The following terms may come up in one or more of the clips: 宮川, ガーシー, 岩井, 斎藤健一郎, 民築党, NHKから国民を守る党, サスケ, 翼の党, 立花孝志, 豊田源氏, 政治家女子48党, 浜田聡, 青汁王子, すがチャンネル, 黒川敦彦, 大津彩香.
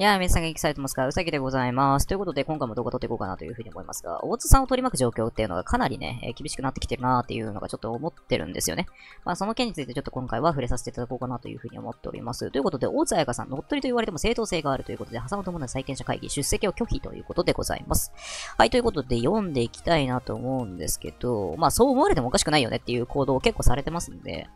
いやー、皆さん元気されてますか？うさぎでございます。ということで、今回も動画撮っていこうかなというふうに思いますが、大津さんを取り巻く状況っていうのがかなりね、厳しくなってきてるなーっていうのがちょっと思ってるんですよね。まあ、その件についてちょっと今回は触れさせていただこうかなというふうに思っております。ということで、大津彩香さん、乗っ取りと言われても正当性があるということで、ハサノ友達債権者会議出席を拒否ということでございます。はい、ということで、読んでいきたいなと思うんですけど、まあ、そう思われてもおかしくないよねっていう行動を結構されてますんで、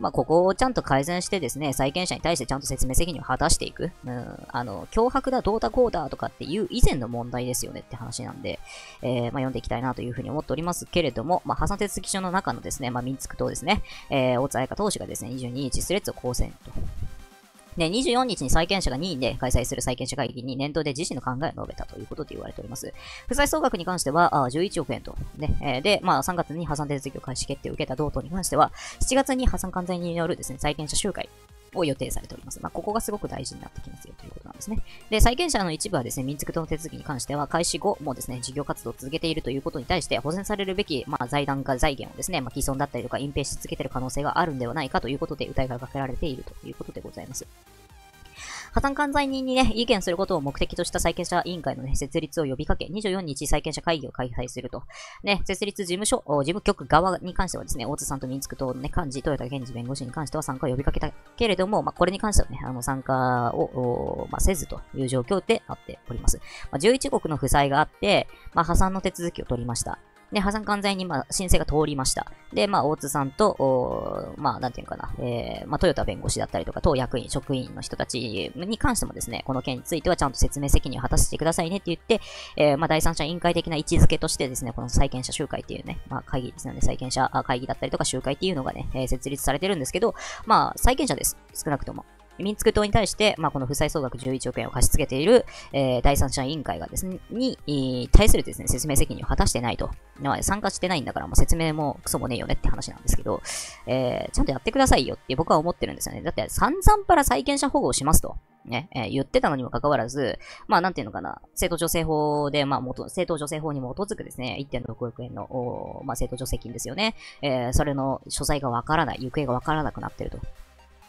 まあ、ここをちゃんと改善してですね、債権者に対してちゃんと説明責任を果たしていく。脅迫だ、どうだこうだとかっていう以前の問題ですよねって話なんで、まあ、読んでいきたいなというふうに思っておりますけれども、まあ、破産手続書の中のですね、まあ、民築党ですね、大津彩香党首がですね、22日スレッズを公選と。で、24日に債権者が2位で開催する債権者会議に年頭で自身の考えを述べたということで言われております。負債総額に関しては、11億円と。ね、で、まあ、3月に破産手続きを開始決定を受けた同党に関しては、7月に破産完全によるですね、債権者集会を予定されております。まあ、ここがすごく大事になってきますよということなんですね。で、債権者の一部はですね、民築党の手続きに関しては、開始後もですね、事業活動を続けているということに対して、保全されるべき、まあ、財団が財源をですね、まあ、既存だったりとか隠蔽し続けている可能性があるんではないかということで、疑いがかけられているということでございます。破産管財人にね、意見することを目的とした債権者委員会のね、設立を呼びかけ、24日債権者会議を開催すると。ね、設立事務局側に関してはですね、大津さんと民築党のね、幹事、豊田源氏弁護士に関しては参加を呼びかけたけれども、まあ、これに関してはね、参加を、まあ、せずという状況でなっております。まあ、11億の負債があって、まあ、破産の手続きを取りました。で、破産管財人、まあ、申請が通りました。で、まあ、大津さんと、まあ、なんていうかな、まあ、豊田弁護士だったりとか、党役員、職員の人たちに関してもですね、この件についてはちゃんと説明責任を果たしてくださいねって言って、まあ、第三者委員会的な位置づけとしてですね、この債権者集会っていうね、まあ、会議ですので、債権者会議だったりとか集会っていうのがね、設立されてるんですけど、まあ、債権者です。少なくとも。民築党に対して、まあ、この負債総額11億円を貸し付けている、第三者委員会がですね、に対するですね、説明責任を果たしてないと。参加してないんだから、もう説明もクソもねえよねって話なんですけど、ちゃんとやってくださいよって僕は思ってるんですよね。だって、散々から債権者保護をしますと。ね、言ってたのにもかかわらず、まあ、なんていうのかな、正当助成法で、まあ、正当助成法に基づくですね、1.6 億円の、まあ、正当助成金ですよね。それの所在がわからない、行方がわからなくなってると。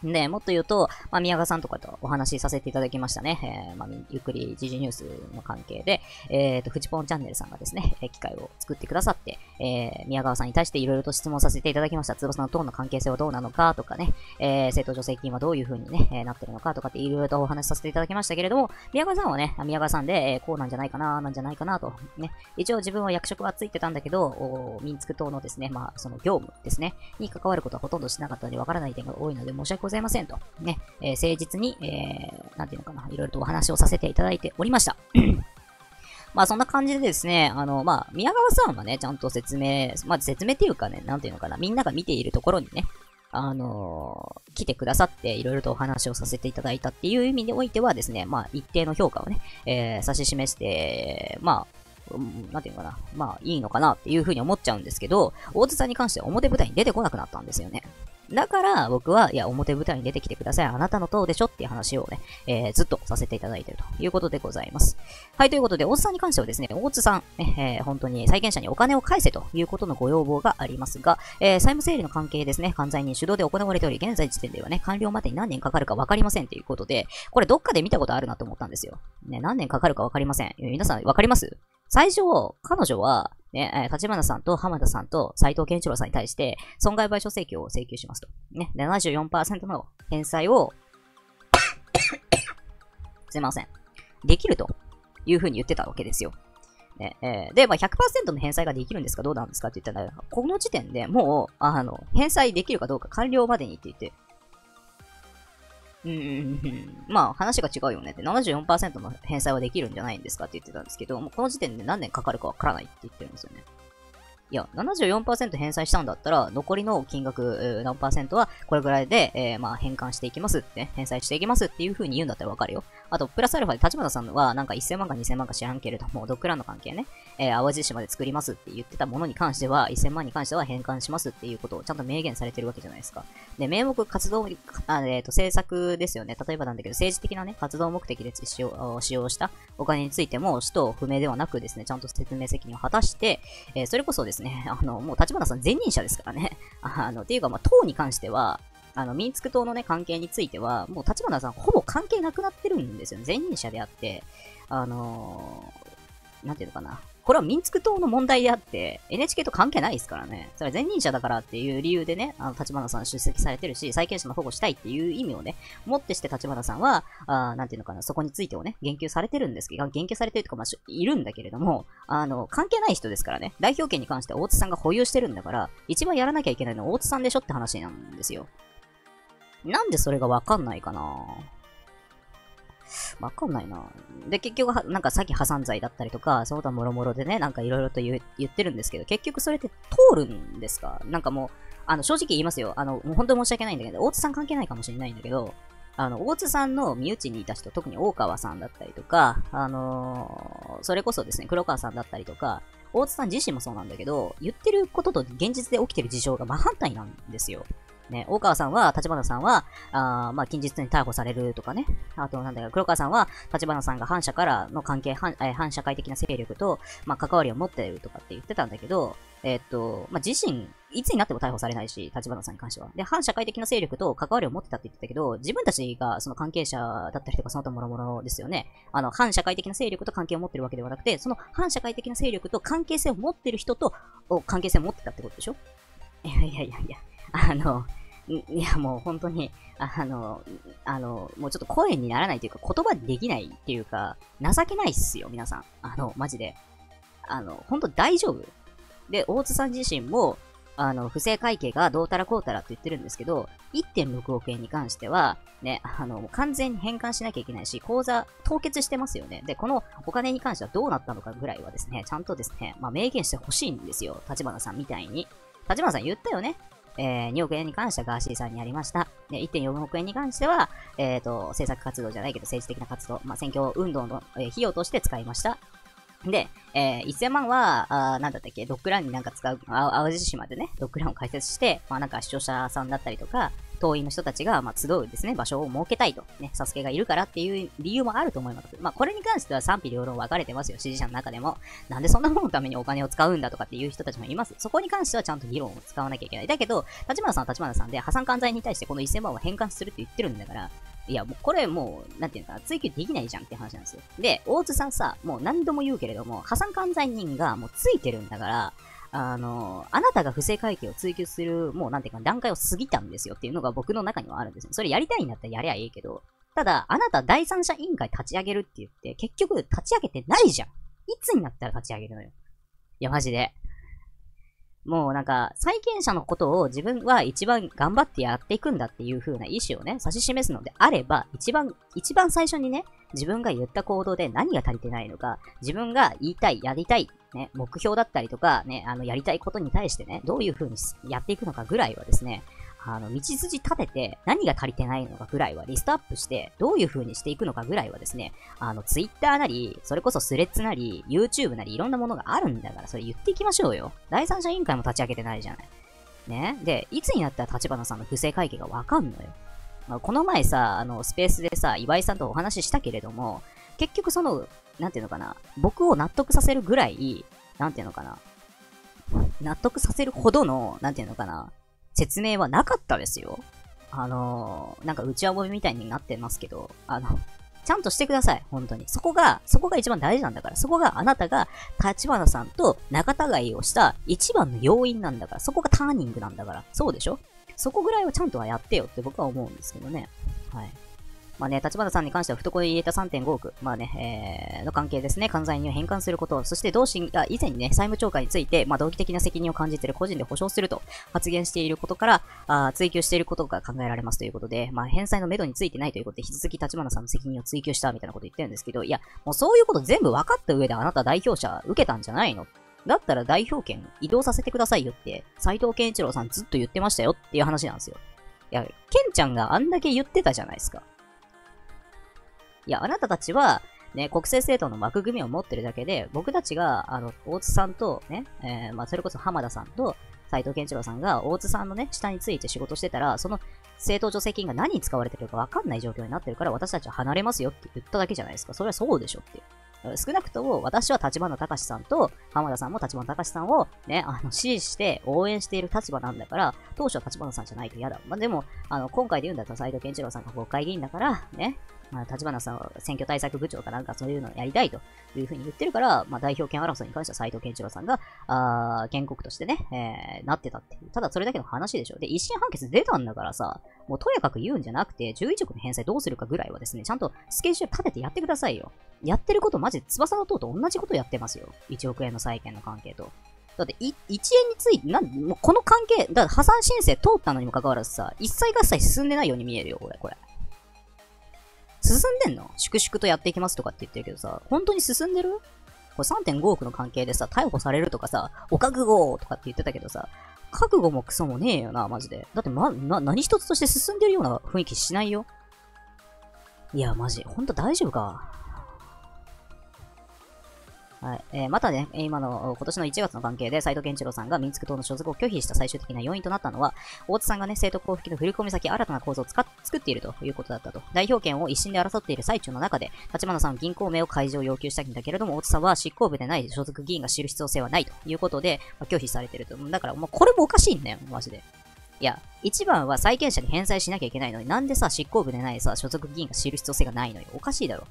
ね、もっと言うと、まあ、宮川さんとかとお話しさせていただきましたね。まあ、ゆっくり時事ニュースの関係で、フジポンチャンネルさんがですね、機会を作ってくださって、宮川さんに対していろいろと質問させていただきました。翼の党の関係性はどうなのかとかね、正当助成金はどういう風にね、なってるのかとかっていろいろとお話しさせていただきましたけれども、宮川さんはね、宮川さんで、こうなんじゃないかな、なんじゃないかなと、ね、一応自分は役職はついてたんだけど、民築党のですね、まあ、その業務ですね、に関わることはほとんどしなかったので、わからない点が多いので、申し訳ございませんと、ね、誠実に、なんていうのかな、いろいろとお話をさせていただいておりました。まあそんな感じでですね、まあ、宮川さんはね、ちゃんと説明、まあ説明っていうかね、なんていうのかな、みんなが見ているところにね、来てくださって、いろいろとお話をさせていただいたっていう意味においてはですね、まあ一定の評価をね、指し示して、まあ、なんていうのかな、まあいいのかなっていうふうに思っちゃうんですけど、大津さんに関しては表舞台に出てこなくなったんですよね。だから僕は、いや、表舞台に出てきてください。あなたの党でしょっていう話をね、ずっとさせていただいているということでございます。はい、ということで、大津さんに関してはですね、大津さん、本当に債権者にお金を返せということのご要望がありますが、債務整理の関係ですね、管財人主導で行われており、現在時点ではね、完了までに何年かかるかわかりませんということで、これどっかで見たことあるなと思ったんですよ。ね、何年かかるかわかりません。皆さんわかります？最初、彼女は、ね、立花さんと浜田さんと斉藤健一郎さんに対して、損害賠償請求を請求しますと。ね、74% の返済を、すいません。できるというふうに言ってたわけですよ。ね、で、まあ、100% の返済ができるんですかどうなんですかって言ったら、この時点でもう、返済できるかどうか完了までにって言って、まあ話が違うよねって 74% の返済はできるんじゃないんですかって言ってたんですけど、もうこの時点で何年かかるかわからないって言ってるんですよね。いや、74% 返済したんだったら、残りの金額何%はこれぐらいで、まあ返還していきますって、ね、返済していきますっていう風に言うんだったらわかるよ。あと、プラスアルファで立花さんはなんか1000万か2000万か知らんけれども、ドッグランの関係ね、淡路島で作りますって言ってたものに関しては、1000万に関しては返還しますっていうことをちゃんと明言されてるわけじゃないですか。で、名目活動、政策ですよね。例えばなんだけど、政治的なね、活動目的で使用したお金についても、使途不明ではなくですね、ちゃんと説明責任を果たして、それこそですね、もう立花さん前任者ですからね。っていうか、まあ、党に関しては、ミンスク党のね、関係については、もう立花さんほぼ関係なくなってるんですよね。前任者であって、なんていうのかな。これはミンスク党の問題であって、NHK と関係ないですからね。それは前任者だからっていう理由でね、立花さん出席されてるし、債権者の保護したいっていう意味をね、もってして立花さんは、なんていうのかな、そこについてをね、言及されてるんですけど、言及されてるとか、まあ、いるんだけれども、関係ない人ですからね、代表権に関して大津さんが保有してるんだから、一番やらなきゃいけないのは大津さんでしょって話なんですよ。なんでそれがわかんないかなぁ。わかんないな。で、結局は、なんか詐欺破産罪だったりとか、その他もろもろでね、なんかいろいろと言ってるんですけど、結局それって通るんですか？なんかもう、正直言いますよ。もう本当に申し訳ないんだけど、大津さん関係ないかもしれないんだけど、大津さんの身内にいた人、特に大川さんだったりとか、それこそですね、黒川さんだったりとか、大津さん自身もそうなんだけど、言ってることと現実で起きてる事情が真反対なんですよ。ね、大川さんは、立花さんは、まあ、近日に逮捕されるとかね。あと、なんだか、黒川さんは、立花さんが反社からの関係、反社会的な勢力と、まあ、関わりを持っているとかって言ってたんだけど、まあ、自身、いつになっても逮捕されないし、立花さんに関しては。で、反社会的な勢力と関わりを持ってたって言ってたけど、自分たちが、その関係者だったりとか、その他もろもろですよね。反社会的な勢力と関係を持ってるわけではなくて、その反社会的な勢力と関係性を持ってる人と、関係性を持ってたってことでしょ？いやいやいやいや。いやもう本当に、もうちょっと声にならないというか、言葉できないっていうか、情けないっすよ、皆さん。マジで。本当大丈夫。で、大津さん自身も、不正会計がどうたらこうたらって言ってるんですけど、1.6 億円に関しては、ね、もう完全に返還しなきゃいけないし、口座凍結してますよね。で、このお金に関してはどうなったのかぐらいはですね、ちゃんとですね、まあ、明言してほしいんですよ、立花さんみたいに。立花さん言ったよね。2億円に関してはガーシーさんにやりました。1.4 億円に関しては、政策活動じゃないけど政治的な活動、まあ、選挙運動の、費用として使いました。で、1000万は、なんだったっけ、ドッグランになんか使う、淡路島でね、ドッグランを開設して、まあ、なんか視聴者さんだったりとか、党員の人たちが、まあ、集うですね、場所を設けたいと。ね、サスケがいるからっていう理由もあると思います。まあ、これに関しては賛否両論分かれてますよ、支持者の中でも。なんでそんなもののためにお金を使うんだとかっていう人たちもいます。そこに関してはちゃんと議論を使わなきゃいけない。だけど、立花さんは立花さんで、破産管財に対してこの1000万を返還するって言ってるんだから、いや、もうこれもう、なんていうのかな、追及できないじゃんって話なんですよ。で、大津さんさ、もう何度も言うけれども、破産管財人がもうついてるんだから、あなたが不正会計を追及する、もうなんていうか、段階を過ぎたんですよっていうのが僕の中にはあるんですよ。それやりたいんだったらやりゃいいけど、ただ、あなた第三者委員会立ち上げるって言って、結局立ち上げてないじゃん。いつになったら立ち上げるのよ。いや、マジで。もうなんか、債権者のことを自分は一番頑張ってやっていくんだっていう風な意思をね、指し示すのであれば、一番最初にね、自分が言った行動で何が足りてないのか、自分が言いたい、やりたい、ね、目標だったりとか、ね、やりたいことに対してね、どういう風にやっていくのかぐらいはですね、道筋立てて、何が足りてないのかぐらいはリストアップして、どういう風にしていくのかぐらいはですね、Twitter なり、それこそスレッズなり、YouTube なり、いろんなものがあるんだから、それ言っていきましょうよ。第三者委員会も立ち上げてないじゃない。ね。で、いつになったら立花さんの不正会計がわかんのよ。まあ、この前さ、スペースでさ、岩井さんとお話ししたけれども、結局その、なんていうのかな、僕を納得させるぐらい、なんていうのかな、納得させるほどの、なんていうのかな、説明はなかったですよ。なんか内輪もめみたいになってますけど、ちゃんとしてください、本当に。そこが一番大事なんだから、そこがあなたが立花さんと仲違いをした一番の要因なんだから、そこがターニングなんだから、そうでしょ？そこぐらいはちゃんとはやってよって僕は思うんですけどね。はい。まあね、立花さんに関しては懐に入れた 3.5 億。まあね、の関係ですね。関西に返還すること。そして以前にね、債務超過について、まあ動機的な責任を感じている個人で保証すると発言していることから、追及していることが考えられますということで、まあ返済の目処についてないということで、引き続き立花さんの責任を追及したみたいなこと言ってるんですけど、いや、もうそういうこと全部分かった上であなた代表者受けたんじゃないの？だったら代表権移動させてくださいよって、斎藤健一郎さんずっと言ってましたよっていう話なんですよ。いや、ケンちゃんがあんだけ言ってたじゃないですか。いや、あなたたちは、ね、国政政党の枠組みを持ってるだけで、僕たちが、大津さんとね、まあ、それこそ浜田さんと、斎藤健一郎さんが、大津さんのね、下について仕事してたら、その政党助成金が何に使われてるかわかんない状況になってるから、私たちは離れますよって言っただけじゃないですか。それはそうでしょって。少なくとも私は立花隆さんと浜田さんも立花隆さんをね、支持して応援している立場なんだから、当初は立花さんじゃないと嫌だ。まあ、でも、今回で言うんだったら斎藤健一郎さんが国会議員だから、ね、立花さんは選挙対策部長かなんかそういうのをやりたいというふうに言ってるから、まあ、代表権争いに関しては斎藤健一郎さんが、原告としてね、なってたっていう。ただそれだけの話でしょ。で、一審判決出たんだからさ、もうとやかく言うんじゃなくて、11億の返済どうするかぐらいはですね、ちゃんとスケジュール立ててやってくださいよ。やってることマジで翼の塔と同じことやってますよ。1億円の債権の関係と。だって、1円について、もうこの関係、だから破産申請通ったのにもかかわらずさ、一切合切進んでないように見えるよ、これ。進んでんの？粛々とやっていきますとかって言ってるけどさ、本当に進んでる？これ 3.5 億の関係でさ、逮捕されるとかさ、お覚悟とかって言ってたけどさ、覚悟もクソもねえよな、マジで。だって何一つとして進んでるような雰囲気しないよ。いや、マジ。ほんと大丈夫か。はい。またね、今年の1月の関係で、斎藤健一郎さんが民族党の所属を拒否した最終的な要因となったのは、大津さんがね、政党交付金の振り込み先、新たな構造を作っているということだったと。代表権を一審で争っている最中の中で、立花さんは銀行名を開示を要求したんだけれども、大津さんは執行部でない所属議員が知る必要性はないということで、拒否されていると。だから、これもおかしいんだよ、マジで。いや、一番は債権者に返済しなきゃいけないのに、なんでさ、執行部でないさ、所属議員が知る必要性がないのよ。おかしいだろ。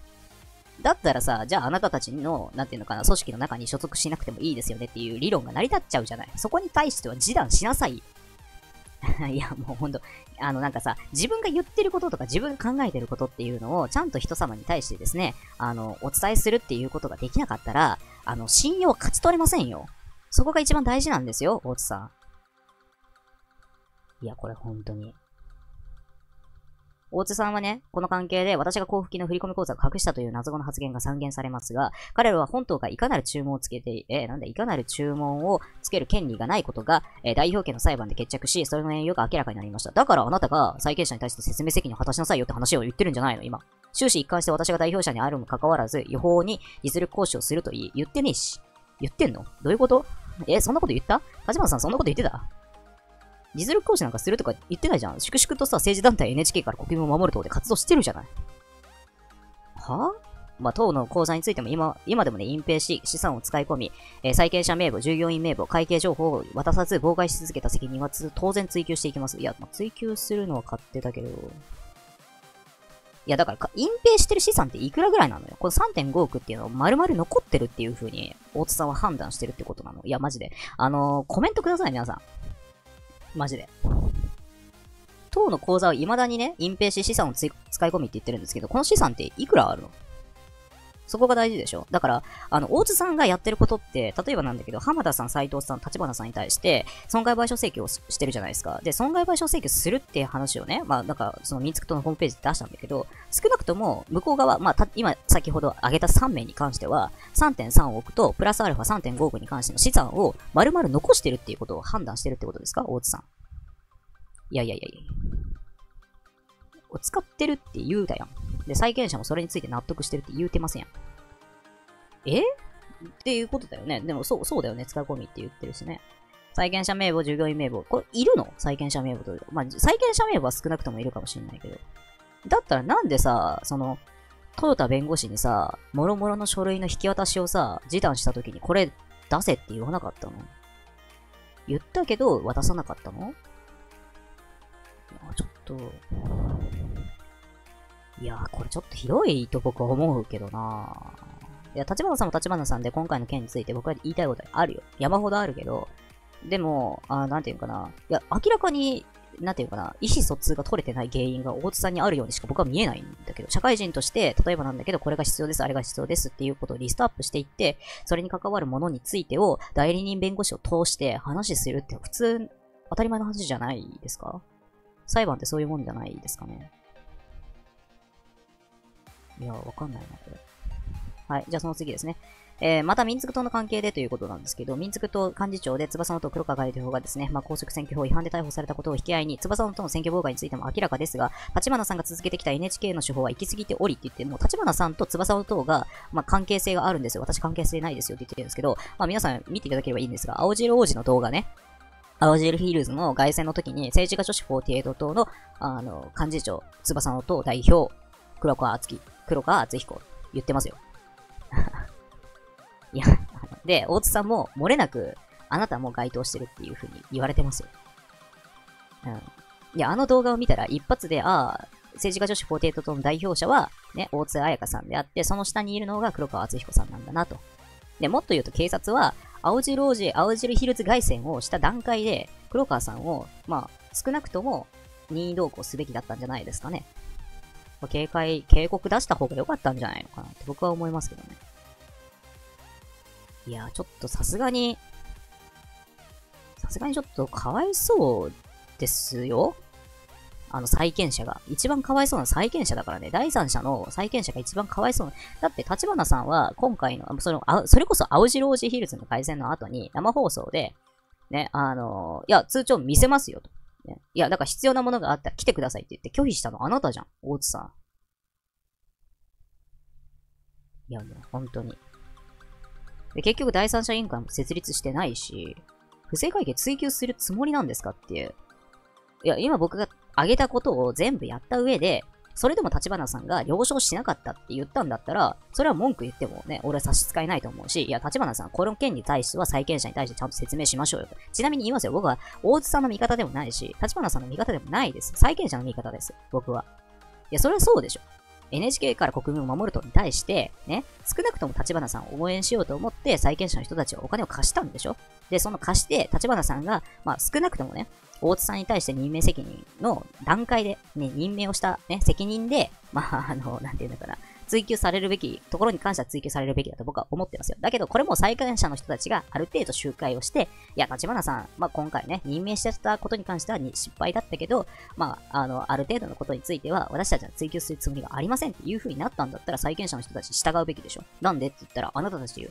だったらさ、じゃああなたたちの、なんていうのかな、組織の中に所属しなくてもいいですよねっていう理論が成り立っちゃうじゃない。そこに対しては示談しなさい。いや、もうほんと、なんかさ、自分が言ってることとか自分が考えてることっていうのを、ちゃんと人様に対してですね、お伝えするっていうことができなかったら、信用は勝ち取れませんよ。そこが一番大事なんですよ、大津さん。いや、これほんとに。大津さんはね、この関係で私が交付金の振込口座を隠したという謎の発言が散言されますが、彼らは本党がいかなる注文をつける権利がないことが、代表権の裁判で決着し、それの栄養が明らかになりました。だからあなたが債権者に対して説明責任を果たしなさいよって話を言ってるんじゃないの、今。終始一貫して私が代表者にあるにもかかわらず、違法に実力行使をすると言ってねえし。言ってんの？どういうこと？そんなこと言った？立花さんそんなこと言ってた？実力行使なんかするとか言ってないじゃん。粛々とさ、政治団体 NHK から国民を守る党で活動してるじゃない。はぁ？まあ、党の口座についても今でもね、隠蔽し、資産を使い込み、債権者名簿、従業員名簿、会計情報を渡さず妨害し続けた責任は当然追及していきます。いや、まあ、追及するのは勝手だけど。いや、だから、隠蔽してる資産っていくらぐらいなのよ。この 3.5 億っていうのを丸々残ってるっていう風に、大津さんは判断してるってことなの。いや、マジで。コメントください、皆さん。マジで。党の口座を未だにね、隠蔽し資産を使い込みって言ってるんですけど、この資産っていくらあるの？そこが大事でしょ。だから、大津さんがやってることって、例えばなんだけど、浜田さん、斎藤さん、立花さんに対して、損害賠償請求をしてるじゃないですか。で、損害賠償請求するって話をね、まあ、なんか、その民族党のホームページで出したんだけど、少なくとも、向こう側、まあ、今、先ほど挙げた3名に関しては、3.3 億と、プラスアルファ 3.5 億に関しての資産を、丸々残してるっていうことを判断してるってことですか？大津さん。いや。使ってるって言うだやん。で、債権者もそれについて納得してるって言うてませんやん。っていうことだよね。でも、そうだよね。使い込みって言ってるしね。債権者名簿、従業員名簿。これ、いるの？債権者名簿というか。まあ、債権者名簿は少なくともいるかもしれないけど。だったらなんでさ、豊田弁護士にさ、諸々の書類の引き渡しをさ、示談したときにこれ出せって言わなかったの？言ったけど、渡さなかったの？ちょっと、いやー、これちょっとひどいと僕は思うけどな。いや、立花さんも立花さんで今回の件について僕は言いたいことあるよ。山ほどあるけど、でも、なんていうかな。いや、明らかに、なんていうかな、意思疎通が取れてない原因が大津さんにあるようにしか僕は見えないんだけど、社会人として、例えばなんだけど、これが必要です、あれが必要ですっていうことをリストアップしていって、それに関わるものについてを代理人弁護士を通して話するって普通、当たり前の話じゃないですか？裁判ってそういうもんじゃないですかね。いや、わかんないな、これ。はい、じゃあその次ですね。また民族党の関係でということなんですけど、民族党幹事長で翼の党黒川代表がですね、公職選挙法違反で逮捕されたことを引き合いに、翼の党の選挙妨害についても明らかですが、立花さんが続けてきた NHK の手法は行き過ぎておりって言って、もう立花さんと翼の党が、関係性があるんですよ。私関係性ないですよって言ってるんですけど、皆さん見ていただければいいんですが、青汁王子の動画ね、青汁ヒールズの凱旋の時に、政治家女子48党の、幹事長、翼の党代表、黒川敦彦、言ってますよ。いや、で、大津さんも漏れなく、あなたも該当してるっていう風に言われてますよ。うん。いや、あの動画を見たら一発で、政治家女子48党の代表者は、ね、大津彩香さんであって、その下にいるのが黒川敦彦さんなんだなと。で、もっと言うと警察は、青汁ヒルズ凱旋をした段階で、黒川さんを、少なくとも任意同行すべきだったんじゃないですかね。警告出した方が良かったんじゃないのかなって僕は思いますけどね。いや、ちょっとさすがにちょっとかわいそうですよ。債権者が。一番かわいそうな債権者だからね。第三者の債権者が一番かわいそうな。だって、立花さんは、今回の、それこそ青白王子ヒルズの改善の後に、生放送で、ね、いや、通帳見せますよと。ね、いや、だから必要なものがあったら来てくださいって言って拒否したのあなたじゃん、大津さん。いや、ね、本当に。で、結局第三者委員会も設立してないし、不正会計追及するつもりなんですかっていう。いや、今僕が挙げたことを全部やった上で、それでも立花さんが了承しなかったって言ったんだったら、それは文句言ってもね、俺は差し支えないと思うし、いや、立花さん、この件に対しては債権者に対してちゃんと説明しましょうよ。ちなみに言いますよ、僕は大津さんの味方でもないし、立花さんの味方でもないです。債権者の味方です、僕は。いや、それはそうでしょ。NHK から国民を守るとに対して、ね、少なくとも立花さんを応援しようと思って、債権者の人たちはお金を貸したんでしょ。で、その貸して、立花さんが、少なくともね、大津さんに対して任命責任の段階で、ね、任命をした、ね、責任で、なんて言うんだかな、追及されるべき、ところに関しては追及されるべきだと僕は思ってますよ。だけど、これも債権者の人たちがある程度集会をして、いや、立花さん、今回ね、任命しちゃったことに関しては失敗だったけど、ある程度のことについては、私たちは追及するつもりがありませんっていう風になったんだったら、債権者の人たち従うべきでしょ。なんでって言ったら、あなたたち、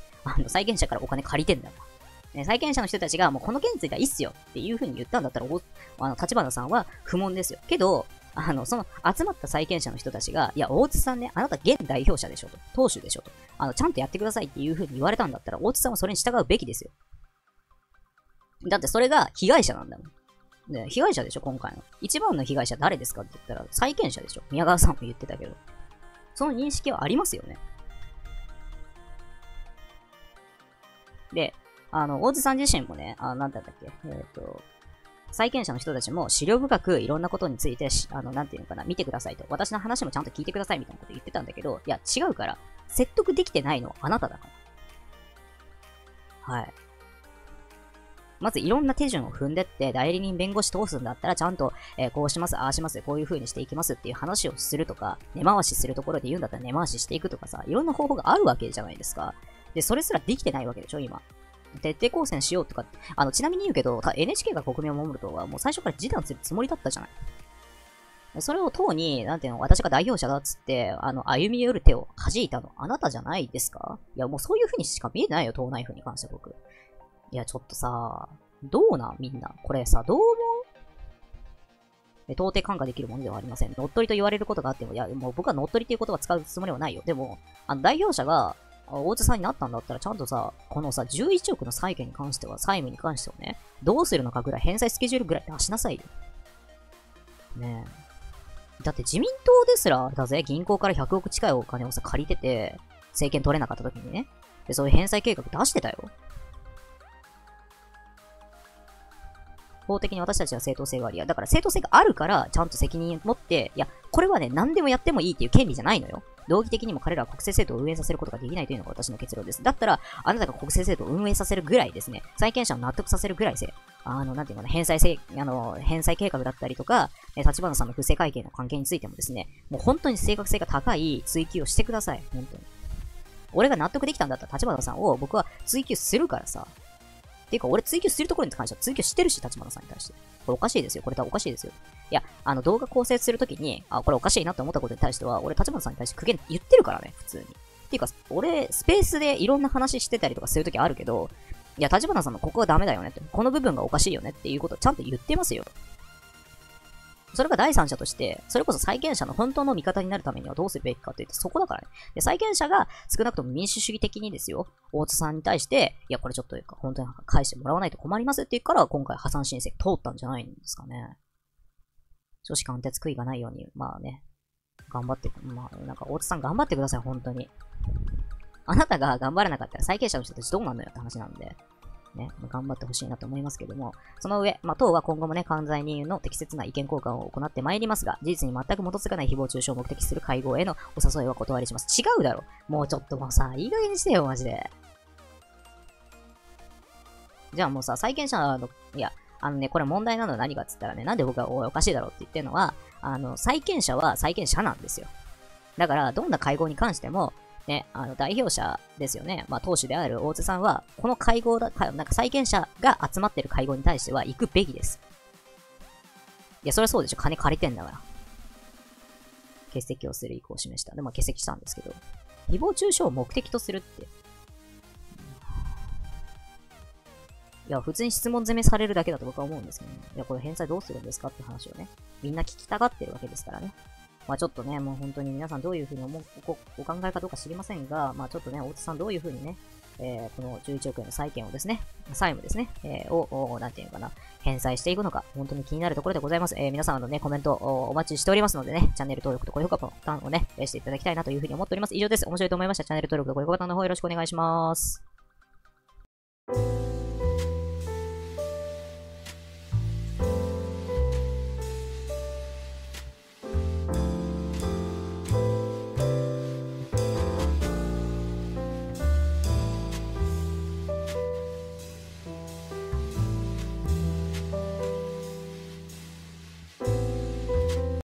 債権者からお金借りてんだよ。債権者の人たちが、もうこの件についてはいいっすよっていう風に言ったんだったら、立花さんは不問ですよ。けど、その集まった債権者の人たちが、いや、大津さんね、あなた現代表者でしょと、党首でしょと、ちゃんとやってくださいっていう風に言われたんだったら、大津さんはそれに従うべきですよ。だってそれが被害者なんだもん。ね、被害者でしょ、今回の。一番の被害者誰ですかって言ったら、債権者でしょ。宮川さんも言ってたけど。その認識はありますよね。で、大津さん自身もね、なんだったっけ、債権者の人たちも資料深くいろんなことについて、なんていうのかな、見てくださいと。私の話もちゃんと聞いてくださいみたいなこと言ってたんだけど、いや、違うから、説得できてないのはあなただから。はい。まずいろんな手順を踏んでって、代理人弁護士通すんだったら、ちゃんと、こうします、ああします、こういう風にしていきますっていう話をするとか、根回しするところで言うんだったら根回ししていくとかさ、いろんな方法があるわけじゃないですか。で、それすらできてないわけでしょ、今。徹底抗戦しようとか、ちなみに言うけど、NHK が国民を守る党はもう最初から示談するつもりだったじゃない。それを党に、なんていうの、私が代表者だっつって、歩み寄る手を弾いたの、あなたじゃないですか？いや、もうそういう風にしか見えないよ、党内風に関しては僕。いや、ちょっとさ、どうなんみんな。これさ、どう思う？到底看過できるものではありません。乗っ取りと言われることがあっても、いや、もう僕は乗っ取りっていう言葉使うつもりはないよ。でも、代表者が、大津さんになったんだったら、ちゃんとさ、このさ、11億の債権に関しては、債務に関してはね、どうするのかぐらい、返済スケジュールぐらい出しなさいよ。ねえ。だって自民党ですら、だぜ、銀行から100億近いお金をさ、借りてて、政権取れなかった時にね、で、そういう返済計画出してたよ。法的に私たちは正当性がありや。だから正当性があるから、ちゃんと責任持って、いや、これはね、何でもやってもいいっていう権利じゃないのよ。道義的にも彼らは国政政党を運営させることができないというのが私の結論です。だったら、あなたが国政政党を運営させるぐらいですね、債権者を納得させるぐらいなんていうかな、返済計画だったりとか、立花さんの不正会計の関係についてもですね、もう本当に正確性が高い追及をしてください。本当に。俺が納得できたんだったら立花さんを僕は追及するからさ。ていうか、俺追求するところに関しては追求してるし、立花さんに対して。これおかしいですよ。これおかしいですよ。いや、動画構成するときに、これおかしいなと思ったことに対しては、俺立花さんに対して苦言言ってるからね、普通に。ていうか、俺、スペースでいろんな話してたりとかするときあるけど、いや、立花さんのここはダメだよねって、この部分がおかしいよねっていうことをちゃんと言ってますよ。それが第三者として、それこそ債権者の本当の味方になるためにはどうするべきかというと、そこだからね。で、債権者が少なくとも民主主義的にですよ、大津さんに対して、いや、これちょっと本当に返してもらわないと困りますって言うから、今回破産申請通ったんじゃないんですかね。少子貫徹悔いがないように、頑張って、大津さん頑張ってください、本当に。あなたが頑張らなかったら債権者の人たちどうなんのよって話なんで、ね、頑張ってほしいなと思いますけども、その上、党は今後もね、関西人の適切な意見交換を行ってまいりますが、事実に全く基づかない誹謗中傷を目的する会合へのお誘いは断りします。違うだろ。もうちょっともうさ、いい加減にしてよ、マジで。じゃあもうさ、債権者の、いや、これ問題なのは何かって言ったらね、なんで僕がおかしいだろうって言ってるのは、債権者は債権者なんですよ。だから、どんな会合に関しても、ね、代表者ですよね。党首である大津さんは、この会合だ、なんか債権者が集まってる会合に対しては行くべきです。いや、そりゃそうでしょ。金借りてんだから。欠席をする意向を示した。でも欠席したんですけど。誹謗中傷を目的とするって。いや、普通に質問攻めされるだけだと僕は思うんですけどね。いや、これ返済どうするんですかって話をね。みんな聞きたがってるわけですからね。ちょっとね、もう本当に皆さんどういうふうにお考えかどうか知りませんが、ちょっとね、大津さんどういうふうにね、この11億円の債権をですね、債務ですね、なんていうのかな、返済していくのか、本当に気になるところでございます。皆さんコメントお待ちしておりますのでね、チャンネル登録と高評価ボタンをね、していただきたいなというふうに思っております。以上です。面白いと思いましたらチャンネル登録と高評価ボタンの方よろしくお願いします。